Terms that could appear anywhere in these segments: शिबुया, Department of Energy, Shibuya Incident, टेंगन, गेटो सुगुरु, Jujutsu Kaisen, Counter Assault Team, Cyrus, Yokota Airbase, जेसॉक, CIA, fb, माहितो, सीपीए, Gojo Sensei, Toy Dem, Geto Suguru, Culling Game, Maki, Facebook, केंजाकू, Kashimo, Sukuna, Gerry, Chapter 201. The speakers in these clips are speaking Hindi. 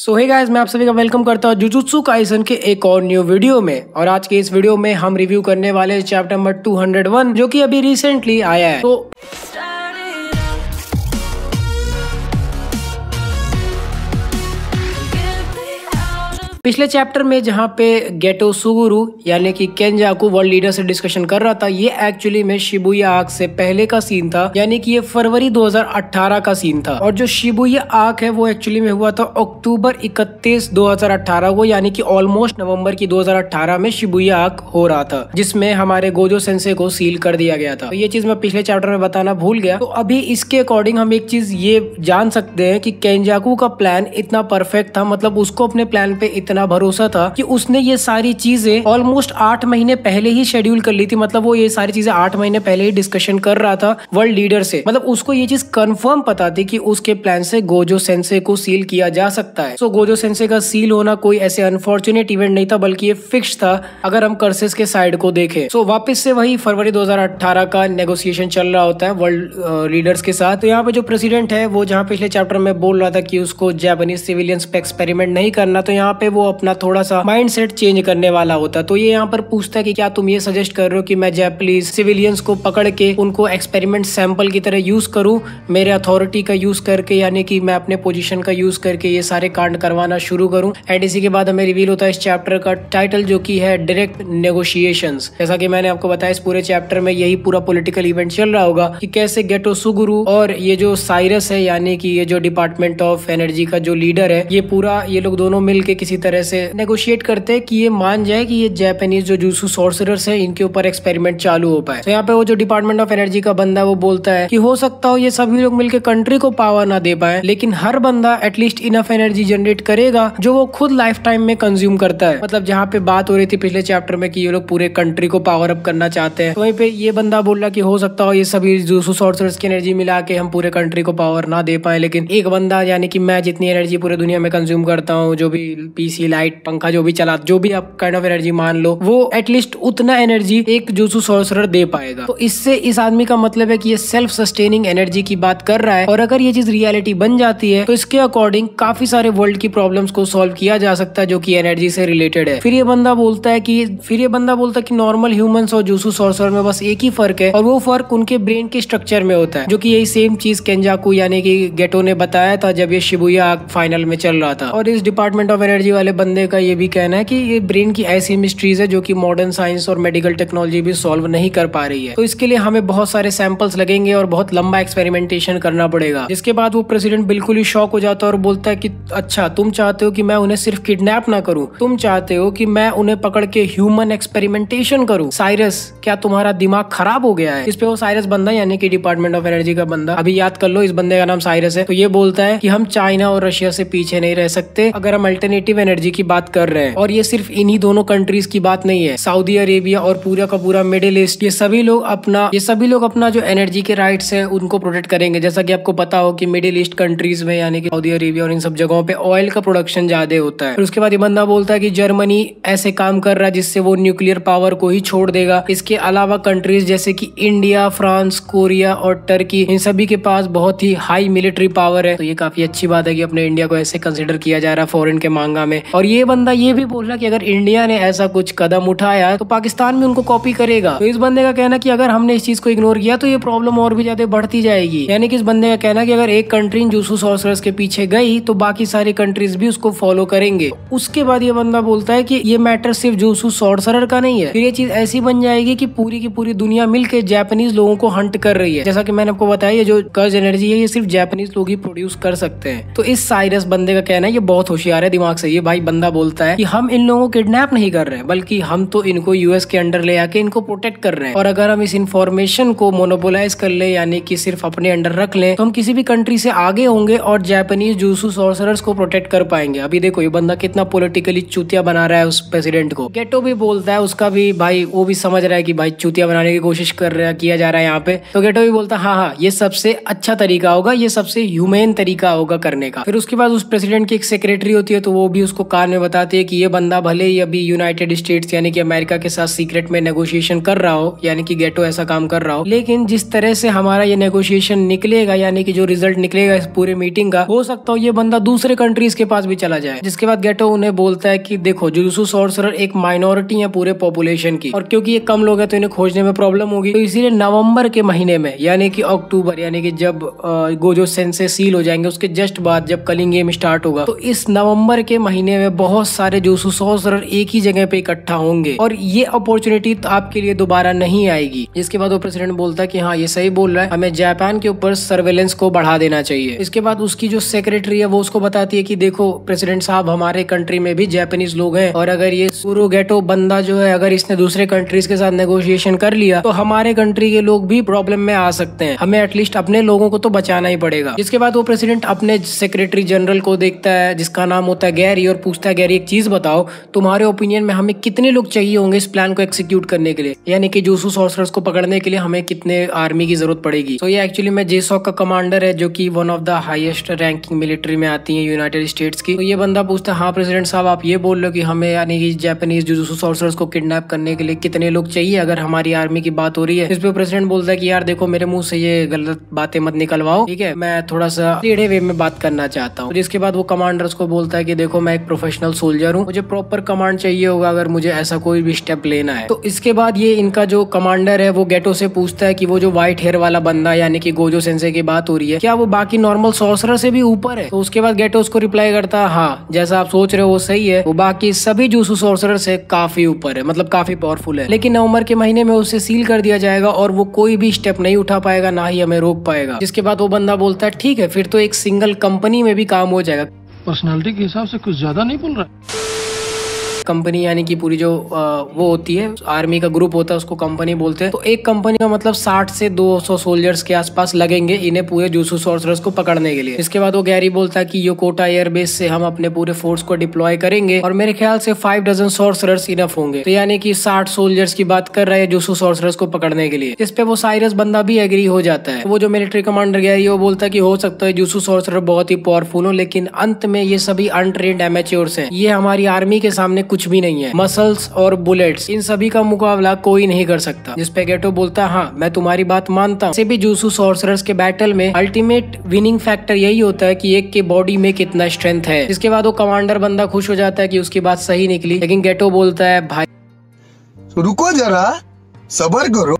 सो हे गाइस, मैं आप सभी का वेलकम करता हूँ जुजुत्सु काइसन के एक और न्यू वीडियो में। और आज के इस वीडियो में हम रिव्यू करने वाले हैं चैप्टर नंबर 201 जो कि अभी रिसेंटली आया है। तो पिछले चैप्टर में जहाँ पे गेटो सुगुरु यानी कि केंजाकू वर्ल्ड लीडर से डिस्कशन कर रहा था, ये एक्चुअली में शिबुया आग से पहले का सीन था, यानी कि ये फरवरी 2018 का सीन था। और जो शिबुया आग है वो एक्चुअली में हुआ था अक्टूबर 31 2018 को, यानी कि ऑलमोस्ट नवंबर की 2018 में शिबुया आग हो रहा था, जिसमें हमारे गोजो सेंसे को सील कर दिया गया था। तो ये चीज मैं पिछले चैप्टर में बताना भूल गया। तो अभी इसके अकॉर्डिंग हम एक चीज ये जान सकते हैं कि केंजाकू का प्लान इतना परफेक्ट था, मतलब उसको अपने प्लान पे इतना भरोसा था कि उसने ये सारी चीजें ऑलमोस्ट 8 महीने पहले ही शेड्यूल कर ली थी। मतलब वो ये सारी चीजें 8 महीने पहले ही डिस्कशन कर रहा था वर्ल्ड लीडर से। मतलब उसको ये चीज कंफर्म पता थी कि उसके प्लान से गोजो सेंसे को सील किया जा सकता है। सो गोजो सेंसे का सील होना कोई ऐसे अनफॉर्चुनेट इवेंट नहीं था, बल्कि ये फिक्स था अगर हम कर्सेस के साइड को देखें। सो वापस से वही फरवरी 2018 का नेगोशिएशन चल रहा होता है वर्ल्ड लीडर्स के साथ। तो यहाँ पे जो प्रेसिडेंट है वो जहाँ पिछले चैप्टर में बोल रहा था कि उसको जापानीज सिविलियंस पे एक्सपेरिमेंट नहीं करना, तो यहाँ पे वो अपना थोड़ा सा माइंडसेट चेंज करने वाला होता। तो ये यहाँ पर पूछता है कि क्या तुम ये सजेस्ट कर रहे हो कि मैं जापानीज सिविलियंस को पकड़ के उनको एक्सपेरिमेंट सैंपल की तरह यूज करूं, मेरे अथॉरिटी का यूज करके, यानी कि मैं अपने पोजीशन का यूज करके ये सारे कांड करवाना शुरू करूं। एंड इसी के बाद हमें रिवील होता है इस चैप्टर का टाइटल जो की है डायरेक्ट नेगोशिएशंस। जैसा की मैंने आपको बताया, इस पूरे चैप्टर में यही पूरा पॉलिटिकल इवेंट चल रहा होगा कि कैसे गेटो सुगुरु और ये जो साइरस है, यानी कि ये जो डिपार्टमेंट ऑफ एनर्जी का जो लीडर है, ये पूरा ये लोग दोनों मिलकर किसी तरह से नेगोशिएट करते हैं कि ये मान जाए कि ये जापानीज जो जुजुत्सु सॉर्सरर्स हैं इनके ऊपर एक्सपेरिमेंट चालू हो पाए। तो यहाँ पे वो जो डिपार्टमेंट ऑफ एनर्जी का बंदा वो बोलता है कि हो सकता हो ये सभी लोग मिलकर कंट्री को पावर ना दे पाए, लेकिन हर बंदा एटलीस्ट इनफ एनर्जी जनरेट करेगा जो वो खुद लाइफ टाइम में कंज्यूम करता है। मतलब जहाँ पे बात हो रही थी पिछले चैप्टर में कि ये लोग पूरे कंट्री को पावर अप करना चाहते हैं, तो वहीं पे ये बंदा बोल रहा कि हो सकता हो ये सभी जुजुत्सु सॉर्सरर्स की एनर्जी मिला के हम पूरे कंट्री को पावर ना दे पाए, लेकिन एक बंदा यानी कि मैं जितनी एनर्जी पूरे दुनिया में कंज्यूम करता हूँ, जो भी पीसी, लाइट, पंखा, जो भी चला, जो भी आप काइंड ऑफ एनर्जी मान लो, वो एटलीस्ट उतना एनर्जी एक जुजुत्सु सॉर्सरर दे पाएगा। तो इससे इस आदमी का मतलब है कि ये सेल्फ सस्टेनिंग एनर्जी की बात कर रहा है। और अगर ये चीज रियलिटी बन जाती है तो इसके अकॉर्डिंग काफी सारे वर्ल्ड की प्रॉब्लम्स को सॉल्व किया जा सकता है जो कि एनर्जी से रिलेटेड है। फिर ये बंदा बोलता है कि नॉर्मल ह्यूमंस और जुजुत्सु सॉर्सरर में बस एक ही फर्क है, और वो फर्क उनके ब्रेन के स्ट्रक्चर में होता है, जो की यही सेम चीज केंजाकू यानी कि गेटो ने बताया था जब ये शिबुया फाइनल में चल रहा था। और इस डिपार्टमेंट ऑफ एनर्जी वाले बंदे का ये भी कहना है कि ये ब्रेन की ऐसी मिस्ट्रीज है जो कि मॉडर्न साइंस और मेडिकल टेक्नोलॉजी भी सॉल्व नहीं कर पा रही है, तो इसके लिए हमें बहुत सारे सैंपल्स लगेंगे और बहुत लंबा एक्सपेरिमेंटेशन करना पड़ेगा। जिसके बाद वो प्रेसिडेंट बिल्कुल ही शॉक हो जाता है और बोलता है कि अच्छा, तुम चाहते हो कि मैं उन्हें सिर्फ किडनैप ना करूं, तुम चाहते हो कि मैं उन्हें पकड़ के ह्यूमन एक्सपेरिमेंटेशन करूं? साइरस, क्या तुम्हारा दिमाग खराब हो गया है? इस पे वो साइरस बंदा यानी कि डिपार्टमेंट ऑफ एनर्जी का बंदा, अभी याद कर लो इस बंदे का नाम साइरस है, तो ये बोलता है कि हम चाइना और रशिया से पीछे नहीं रह सकते अगर हम अल्टरनेटिव एनर्जी की बात कर रहे हैं। और ये सिर्फ इन्हीं दोनों कंट्रीज की बात नहीं है, सऊदी अरेबिया और पूरा का पूरा मिडिल ईस्ट, ये सभी लोग अपना जो एनर्जी के राइट्स हैं उनको प्रोटेक्ट करेंगे। जैसा कि आपको पता हो कि मिडिल ईस्ट कंट्रीज में यानी कि सऊदी अरेबिया और इन सब जगहों पे ऑयल का प्रोडक्शन ज्यादा होता है। फिर उसके बाद ये बंदा बोलता है कि जर्मनी ऐसे काम कर रहा है जिससे वो न्यूक्लियर पावर को ही छोड़ देगा। इसके अलावा कंट्रीज जैसे की इंडिया, फ्रांस, कोरिया और टर्की, इन सभी के पास बहुत ही हाई मिलिट्री पावर है। तो ये काफी अच्छी बात है कि अपने इंडिया को ऐसे कंसिडर किया जा रहा है फॉरेन के मांगा में। और ये बंदा ये भी बोल रहा कि अगर इंडिया ने ऐसा कुछ कदम उठाया तो पाकिस्तान में उनको कॉपी करेगा। तो इस बंदे का कहना कि अगर हमने इस चीज को इग्नोर किया तो ये प्रॉब्लम और भी ज्यादा बढ़ती जाएगी, यानी कि इस बंदे का कहना कि अगर एक कंट्री जुजुत्सु सॉर्सरर्स के पीछे गई तो बाकी सारी कंट्रीज भी उसको फॉलो करेंगे। उसके बाद ये बंदा बोलता है कि ये मैटर सिर्फ जुजुत्सु सॉर्सरर का नहीं है, फिर ये चीज ऐसी बन जाएगी की पूरी दुनिया मिलकर जापानीज लोगों को हंट कर रही है। जैसा की मैंने आपको बताया, ये जो कर्ज एनर्जी है ये सिर्फ जापानीज लोग ही प्रोड्यूस कर सकते हैं। तो इस साइरस बंदे का कहना है ये बहुत होशियार है दिमाग से, ये भाई बंदा बोलता है कि हम इन लोगों को किडनैप नहीं कर रहे हैं, बल्कि हम तो इनको यूएस के अंडर ले आके इनको प्रोटेक्ट कर रहे हैं, और अगर हम इस इन्फॉर्मेशन को मोनोपोलाइज कर ले यानी कि सिर्फ अपने अंडर रख लें तो हम किसी भी कंट्री से आगे होंगे और जापानीज जुजुत्सु सॉर्सरर्स को प्रोटेक्ट कर पाएंगे। अभी देखो ये बंदा कितना पॉलिटिकली चूतिया बना रहा है उस प्रेसिडेंट को। गेटो भी बोलता है, उसका भी भाई वो भी समझ रहा है कि भाई चूतिया बनाने की कोशिश किया जा रहा है यहाँ पे। तो गेटो भी बोलता है हाँ हाँ ये सबसे अच्छा तरीका होगा, ये सबसे ह्यूमेन तरीका होगा करने का। फिर उसके बाद उस प्रेसिडेंट की एक सेक्रेटरी होती है, तो वो भी उसको उसको कार में बताती है कि ये बंदा भले ही अभी यूनाइटेड स्टेट्स यानी कि अमेरिका के साथ सीक्रेट में नेगोशिएशन कर रहा हो, यानी कि गेटो ऐसा काम कर रहा हो, लेकिन जिस तरह से हमारा ये नेगोशिएशन निकलेगा यानी कि जो रिजल्ट निकलेगा इस पूरे मीटिंग का, हो सकता हो ये बंदा दूसरे कंट्रीज के पास भी चला जाए। जिसके बाद गेटो उन्हें बोलता है कि देखो जुजुत्सु सॉर्सरर एक माइनॉरिटी है पूरे पॉपुलेशन की, और क्योंकि ये कम लोग है तो इन्हें खोजने में प्रॉब्लम होगी, तो इसीलिए नवम्बर के महीने में यानी कि अक्टूबर यानी कि जब गोजो सेंसे सील हो जाएंगे उसके जस्ट बाद जब कलिंग गेम स्टार्ट होगा, तो इस नवंबर के महीने में बहुत सारे जुजुत्सु सॉर्सरर एक ही जगह पे इकट्ठा होंगे और ये अपॉर्चुनिटी तो आपके लिए दोबारा नहीं आएगी। इसके बाद वो प्रेसिडेंट बोलता है कि हाँ ये सही बोल रहा है, हमें जापान के ऊपर सर्वेलेंस को बढ़ा देना चाहिए। इसके बाद उसकी जो सेक्रेटरी है वो उसको बताती है कि देखो प्रेसिडेंट साहब हमारे कंट्री में भी जापानीज लोग हैं, और अगर ये सुरो गेटो बंदा जो है अगर इसने दूसरे कंट्रीज के साथ नेगोशिएशन कर लिया तो हमारे कंट्री के लोग भी प्रॉब्लम में आ सकते हैं, हमें एटलीस्ट अपने लोगों को तो बचाना ही पड़ेगा। इसके बाद वो प्रेसिडेंट अपने सेक्रेटरी जनरल को देखता है जिसका नाम होता है गैरी, और पूछता है गैरी एक चीज बताओ तुम्हारे ओपिनियन में हमें कितने लोग चाहिए होंगे इस प्लान को एक्सिक्यूट करने के लिए, यानी कि जुजुत्सु सॉर्सरर्स को पकड़ने के लिए हमें कितने आर्मी की जरूरत पड़ेगी। तो ये एक्चुअली में जेसॉक का कमांडर है जो कि one of the highest ranking military में आती है यूनाइटेड स्टेट्स की। तो ये बंदा पूछता है हाँ प्रेसिडेंट साहब आप ये बोल रहे हो कि हमें यानी कि जापानीज जुजुत्सु सॉर्सरर्स को किडनैप करने के लिए कितने लोग चाहिए अगर हमारी आर्मी की बात हो रही है। इस पे प्रेसिडेंट बोलता है कि यार देखो मेरे मुंह से ये गलत बातें मत निकलवाओ, ठीक है, मैं थोड़ा सा टेढ़े वे में बात करना चाहता हूँ। जिसके बाद वो कमांडर उसको बोलता है कि देखो मैं एक प्रोफेशनल सोल्जर हूँ, मुझे प्रॉपर कमांड चाहिए होगा अगर मुझे ऐसा कोई भी स्टेप लेना है। तो इसके बाद ये इनका जो कमांडर है वो गेटो से पूछता है कि वो जो व्हाइट हेयर वाला बंदा यानी कि गोजो सेंसे की बात हो रही है क्या वो बाकी नॉर्मल सॉर्सरर से भी ऊपर है। तो उसके बाद गेटो उसको रिप्लाई करता है हाँ जैसा आप सोच रहे हो वो सही है, वो बाकी सभी जुजुत्सु सॉर्सरर से काफी ऊपर है, मतलब काफी पावरफुल है, लेकिन नवंबर के महीने में उसे सील कर दिया जाएगा और वो कोई भी स्टेप नहीं उठा पाएगा ना ही हमें रोक पाएगा। जिसके बाद वो बंदा बोलता है ठीक है फिर तो एक सिंगल कंपनी में भी काम हो जाएगा। पर्सनालिटी के हिसाब से कुछ ज्यादा नहीं बोल रहा है। कंपनी यानी कि पूरी जो वो होती है आर्मी का ग्रुप होता है उसको कंपनी बोलते हैं। तो एक कंपनी का मतलब 60 से 200 सोल्जर्स के आसपास लगेंगे इन्हें पूरे जुजुत्सु सॉर्सरर्स को पकड़ने के लिए। इसके बाद वो गैरी बोलता है कि योकोटा एयरबेस से हम अपने पूरे फोर्स को डिप्लॉय करेंगे और मेरे ख्याल से 5 डजन सॉर्सरर्स इनफ होंगे। तो यानी कि 60 सोल्जर्स की बात कर रहे हैं जुजुत्सु सॉर्सरर्स को पकड़ने के लिए। इस पे वो साइरस बंदा भी एग्री हो जाता है। वो जो मिलिट्री कमांडर गैरी वो बोलता है कि हो सकता है जुजुत्सु सॉर्सरर बहुत ही पावरफुल हो, लेकिन अंत में ये सभी अनट्रेन्ड एमेच्योर्स हैं, ये हमारी आर्मी के सामने कुछ भी नहीं है, मसल्स और बुलेट्स इन सभी का मुकाबला कोई नहीं कर सकता। जिसपे गेटो बोलता है हाँ मैं तुम्हारी बात मानता हूँ, भी जुजुत्सु सॉर्सरर्स के बैटल में अल्टीमेट विनिंग फैक्टर यही होता है कि एक के बॉडी में कितना स्ट्रेंथ है। इसके बाद वो कमांडर बंदा खुश हो जाता है कि उसकी बात सही निकली, लेकिन गेटो बोलता है भाई रुको जरा सब्र करो।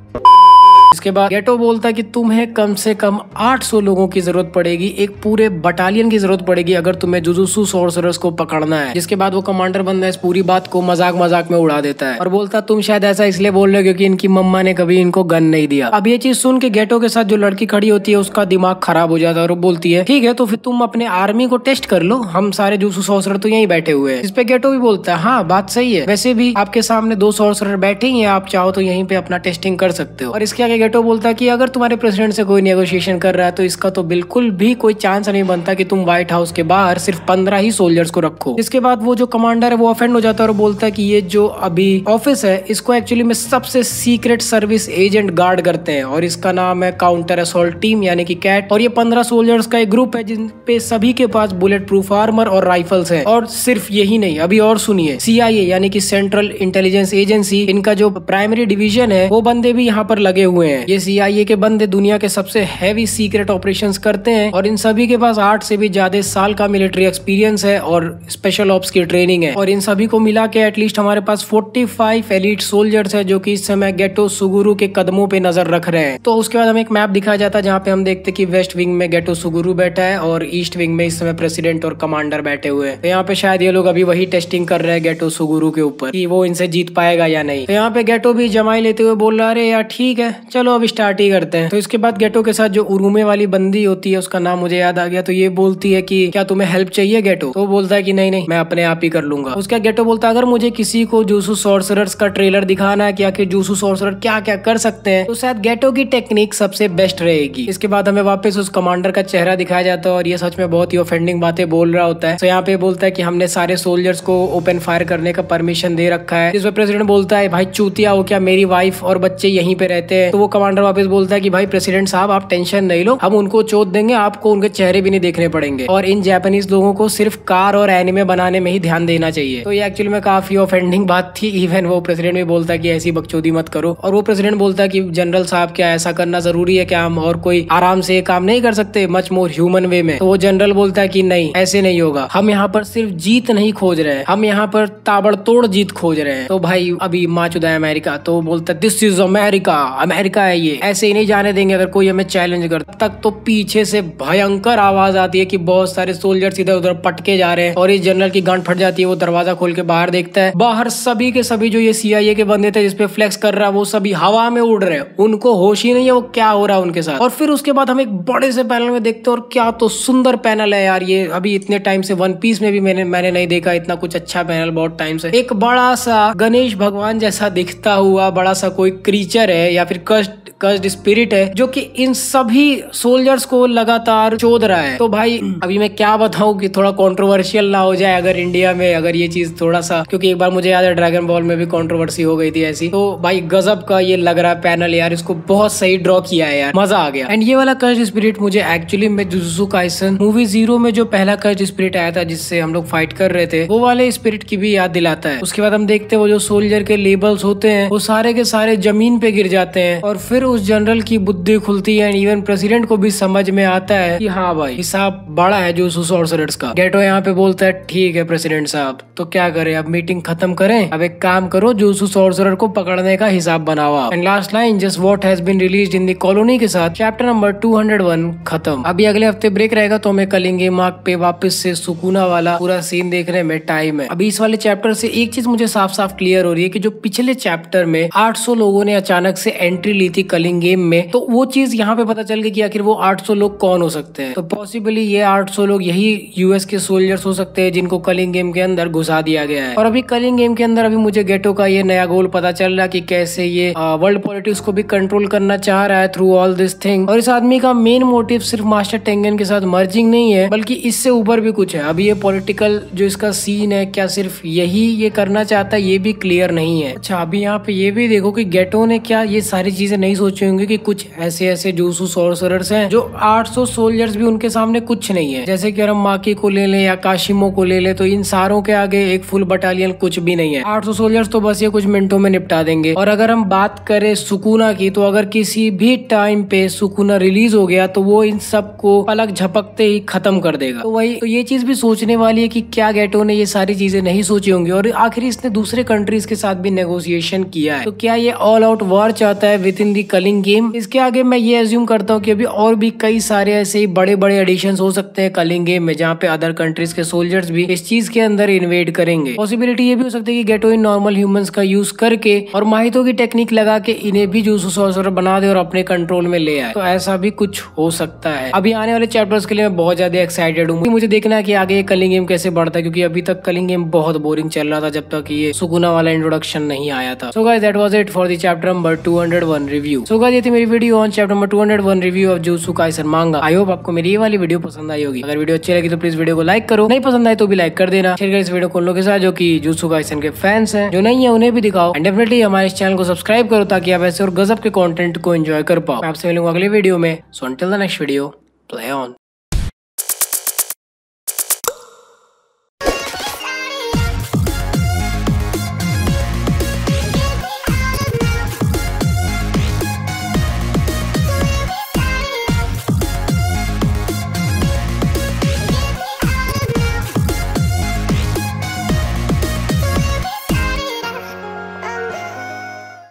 इसके बाद गेटो बोलता है कि तुम्हें कम से कम 800 लोगों की जरूरत पड़ेगी, एक पूरे बटालियन की जरूरत पड़ेगी अगर तुम्हें जुजुत्सु सॉर्सरर्स को पकड़ना है। जिसके बाद वो कमांडर बंदा इस पूरी बात को मजाक मजाक में उड़ा देता है और बोलता है तुम शायद ऐसा इसलिए बोल रहे हो क्योंकि इनकी मम्मा ने कभी इनको गन नहीं दिया। अब ये चीज सुन के गेटो के साथ जो लड़की खड़ी होती है उसका दिमाग खराब हो जाता है और बोलती है ठीक है तो फिर तुम अपने आर्मी को टेस्ट कर लो, हम सारे जुजुत्सु सॉर्सरर तो यहीं बैठे हुए हैं। इसपे गेटो भी बोलता है हाँ बात सही है, वैसे भी आपके सामने 2 सॉर्सरर बैठे हैं, आप चाहो तो यहीं पे अपना टेस्टिंग कर सकते हो। और इसके आगे गेटो बोलता है कि अगर तुम्हारे प्रेसिडेंट से कोई नेगोशिएशन कर रहा है तो इसका तो बिल्कुल भी कोई चांस नहीं बनता कि तुम व्हाइट हाउस के बाहर सिर्फ 15 ही सोल्जर्स को रखो। इसके बाद वो जो कमांडर है वो ऑफेंड हो जाता है और बोलता है कि ये जो अभी ऑफिस है इसको एक्चुअली में सबसे सीक्रेट सर्विस एजेंट गार्ड करते हैं और इसका नाम है काउंटर असॉल्ट टीम यानी कि कैट, और ये 15 सोल्जर्स का एक ग्रुप है जिनपे सभी के पास बुलेट प्रूफ आर्मर और राइफल्स है। और सिर्फ यही नहीं, अभी और सुनिए, CIA यानी कि सेंट्रल इंटेलिजेंस एजेंसी इनका जो प्राइमरी डिविजन है वो बंदे भी यहाँ पर लगे हुए हैं। ये CIA के बंदे दुनिया के सबसे हैवी सीक्रेट ऑपरेशंस करते हैं और इन सभी के पास 8 से भी ज्यादा साल का मिलिट्री एक्सपीरियंस है और स्पेशल ऑप्स की ट्रेनिंग है। और इन सभी को मिला के एटलीस्ट हमारे पास 45 एलीट सोल्जर्स है जो कि इस समय गेटो सुगुरु के कदमों पे नजर रख रहे हैं। तो उसके बाद हमें एक मैप दिखाया जाता है जहाँ पे हम देखते कि वेस्ट विंग में गेटो सुगुरु बैठा है और ईस्ट विंग में इस समय प्रेसिडेंट और कमांडर बैठे हुए हैं। तो यहाँ पे शायद ये लोग अभी वही टेस्टिंग कर रहे हैं गेटो सुगुरु के ऊपर कि वो इनसे जीत पाएगा या नहीं। तो यहाँ पे गेटो भी जमाई लेते हुए बोल रहा है यार ठीक है चलो अब स्टार्ट ही करते हैं। तो इसके बाद गेटो के साथ जो उरूमे वाली बंदी होती है उसका नाम मुझे याद आ गया, तो ये बोलती है कि क्या तुम्हें हेल्प चाहिए गेटो, तो वो बोलता है कि नहीं नहीं मैं अपने आप ही कर लूंगा। उसका गेटो बोलता है अगर मुझे किसी को जुजुत्सु सॉर्सरर्स का ट्रेलर दिखाना है कि आखिर जुजुत्सु सॉर्सरर क्या क्या कर सकते हैं तो शायद गेटो की टेक्निक सबसे बेस्ट रहेगी। इसके बाद हमें वापस उस कमांडर का चेहरा दिखाया जाता है और ये सच में बहुत ही ऑफेंडिंग बातें बोल रहा होता है। तो यहाँ पे बोलता है कि हमने सारे सोल्जर्स को ओपन फायर करने का परमिशन दे रखा है। इस पर प्रेसिडेंट बोलता है भाई चूतिया हो क्या, मेरी वाइफ और बच्चे यहीं पे रहते हैं, तो वो कमांडर वापस बोलता है कि भाई प्रेसिडेंट साहब आप टेंशन नहीं लो, हम उनको चोट देंगे, आपको उनके चेहरे भी नहीं देखने पड़ेंगे और इन जापानीज लोगों को सिर्फ कार और एनिमे बनाने में ही ध्यान देना चाहिए। तो ये एक्चुअली में काफी ऑफेंडिंग बात थी। इवन वो प्रेसिडेंट भी बोलता है कि ऐसी बकचोदी मत करो और वो प्रेसिडेंट बोलता है कि जनरल साहब क्या ऐसा करना जरूरी है, क्या हम और कोई आराम से काम नहीं कर सकते मच मोर ह्यूमन वे में? तो वो जनरल बोलता है कि नहीं ऐसे नहीं होगा, हम यहाँ पर सिर्फ जीत नहीं खोज रहे हैं, हम यहाँ पर ताबड़तोड़ जीत खोज रहे हैं। तो भाई अभी माचुदा अमेरिका, तो बोलता है दिस इज अमेरिका, अमेरिका है ये, ऐसे ही नहीं जाने देंगे अगर कोई हमें चैलेंज कर। तब तो पीछे से भयंकर आवाज आती है कि बहुत सारे सोल्जर्स इधर उधर पटके जा रहे हैं और इस जनरल की गांड फट जाती है। वो दरवाजा खोल के बाहर देखता है, बाहर सभी के सभी जो ये CIA के बंदे थे जिसपे फ्लेक्स कर रहा है वो सभी हवा में उड़ रहे हैं, उनको होश ही नहीं है वो क्या हो रहा है उनके साथ। और फिर उसके बाद हम एक बड़े से पैनल में देखते हैं और क्या तो सुंदर पैनल है यार, ये अभी इतने टाइम से वन पीस में भी मैंने नहीं देखा इतना कुछ अच्छा पैनल बहुत टाइम से। एक बड़ा सा गणेश भगवान जैसा दिखता हुआ बड़ा सा कोई क्रीचर है या फिर कर्स्ड स्पिरिट है जो कि इन सभी सोल्जर्स को लगातार चोद रहा है। तो भाई अभी मैं क्या बताऊं कि थोड़ा कंट्रोवर्शियल ना हो जाए अगर इंडिया में अगर ये चीज थोड़ा सा, क्योंकि एक बार मुझे याद है ड्रैगन बॉल में भी कंट्रोवर्सी हो गई थी ऐसी। तो भाई गजब का ये लग रहा है पैनल यार, इसको बहुत सही ड्रॉ किया है यार, मजा आ गया। एंड ये वाला कर्स्ड स्पिरिट मुझे एक्चुअली में जुजुत्सु काइसन मूवी 0 में जो पहला कर्स्ड स्पिरिट आया था जिससे हम लोग फाइट कर रहे थे वो वाले स्पिरिट की भी याद दिलाता है। उसके बाद हम देखते हैं वो जो सोल्जर के लेबल्स होते हैं वो सारे के सारे जमीन पे गिर जाते हैं और फिर उस जनरल की बुद्धि खुलती है। इवन प्रेसिडेंट को भी समझ में आता है कि हाँ भाई हिसाब बड़ा है जुजुत्सु सॉर्सरर्स का। गेटो यहाँ पे बोलता है ठीक है प्रेसिडेंट साहब, तो क्या करें अब मीटिंग खत्म करें, अब एक काम करो जुजुत्सु सॉर्सरर को पकड़ने का हिसाब बनाओ। And last line just what has been released in the colony के साथ चैप्टर नंबर 201 खत्म। अभी अगले हफ्ते ब्रेक रहेगा तो हमें कलिंग गेम आर्क पे वापस से सुकुना वाला पूरा सीन देखने में टाइम है। अभी इस वाले चैप्टर से एक चीज मुझे साफ साफ क्लियर हो रही है कि जो पिछले चैप्टर में 800 लोगों ने अचानक से एंट्री ली थी कलिंग गेम में, तो वो चीज यहाँ पे पता चल गई कि आखिर वो 800 लोग कौन हो सकते हैं। तो पॉसिबली ये 800 लोग यही यूएस के सोल्जर्स हो सकते हैं जिनको कलिंग गेम के अंदर घुसा दिया गया है। और अभी कलिंग गेम के अंदर अभी मुझे गेटो का ये नया गोल पता चल रहा है कि कैसे ये वर्ल्ड पॉलिटिक्स को भी कंट्रोल करना चाह रहा है थ्रू ऑल दिस थिंग। और इस आदमी का मेन मोटिव सिर्फ मास्टर टेंगन के साथ मर्जिंग नहीं है बल्कि इससे ऊपर भी कुछ है। अभी ये पॉलिटिकल जो इसका सीन है क्या सिर्फ यही ये करना चाहता है ये भी क्लियर नहीं है। अच्छा अभी यहाँ पे ये भी देखो कि गेटो ने क्या ये सारी चीजें नहीं सोचे होंगे कि कुछ ऐसे ऐसे जुजुत्सु सॉर्सरर्स हैं जो 800 सोल्जर्स भी उनके सामने कुछ नहीं है, जैसे कि अगर हम माकी को ले लें या काशिमो को ले लें तो इन सारों के आगे एक फुल बटालियन कुछ भी नहीं है। 800 सोल्जर्स तो बस ये कुछ मिनटों में निपटा देंगे। और अगर हम बात करें सुकुना की, तो अगर किसी भी टाइम पे सुकुना रिलीज हो गया तो वो इन सबको पलक झपकते ही खत्म कर देगा। तो वही तो ये चीज भी सोचने वाली है कि क्या गेटो ने ये सारी चीजें नहीं सोची होंगी और आखिर इसने दूसरे कंट्रीज के साथ भी नेगोशिएशन किया है। तो क्या ये ऑल आउट वॉर चाहता है within the culling game? इसके आगे मैं ये एज्यूम करता हूँ कि अभी और भी कई सारे ऐसे ही बड़े बड़े एडिशंस हो सकते हैं कलिंग गेम में जहाँ पे अदर कंट्रीज के सोल्जर्स भी इस चीज के अंदर इन्वेड करेंगे। पॉसिबिलिटी ये भी हो सकती है कि गेटो इन नॉर्मल ह्यूमंस का यूज करके और माहितो की टेक्निक लगा के इन्हें भी जुजुत्सु सॉर्सरर बना दे और अपने कंट्रोल में ले आए, तो ऐसा भी कुछ हो सकता है। अभी आने वाले चैप्टर्स के लिए मैं बहुत ज्यादा एक्साइटेड हूँ, मुझे देखना है कि आगे कलिंग गेम कैसे बढ़ता है क्योंकि अभी तक कलिंग गेम बहुत बोरिंग चल रहा था जब तक ये सुकुना वाला इंट्रोडक्शन नहीं आया था। So guys that was it for the chapter number 201 review. So guys ये थी मेरी video on chapter number 201 review of Jujutsu Kaisen manga. I hope आपको मेरी ये वाली वीडियो पसंद आई होगी। अगर वीडियो अच्छी लगी तो प्लीज वीडियो को लाइक करो, नहीं पसंद आए तो भी लाइक कर देना। शेयर करें इस वीडियो को उन लोगों के साथ जो कि जुजुत्सु काइसन के फैंस हैं, जो नहीं है उन्हें भी दिखाओ। एंड डेफिनेटली हमारे इस चैनल को सब्सक्राइब करो ताकि आप ऐसे और गजब के कंटेंट को एंजॉय कर पाओ। मैं आपसे मिलूंगा अगले वीडियो में। So until the next video, play on.